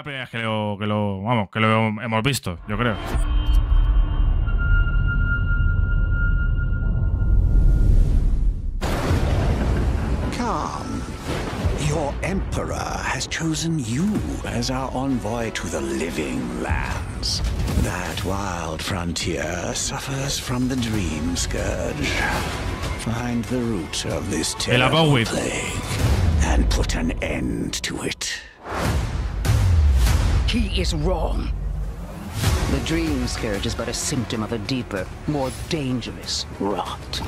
la primera vez que lo hemos visto, yo creo. Calm. Your emperor has chosen you as our envoy to the living lands. That wild frontier suffers from the dream scourge. Find the root of this terrible plague and put an end to it. He is wrong. The dream scourge is but a symptom of a deeper, more dangerous rot.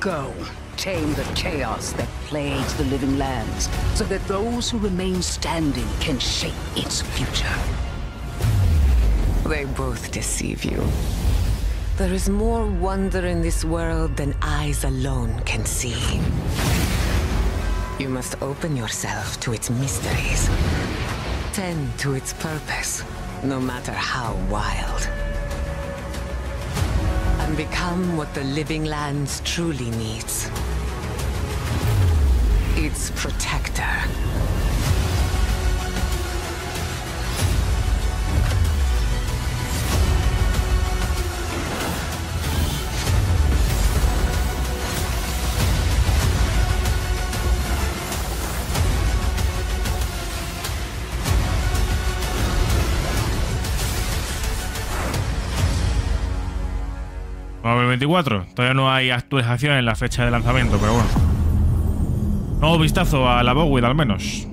Go, tame the chaos that plagues the living lands, so that those who remain standing can shape its future. They both deceive you. There is more wonder in this world than eyes alone can see. You must open yourself to its mysteries. Tend to its purpose, no matter how wild. And become what the living lands truly needs. Its protector. Para el 24, todavía no hay actualización en la fecha de lanzamiento, pero bueno. Nuevo vistazo a la Bowie al menos.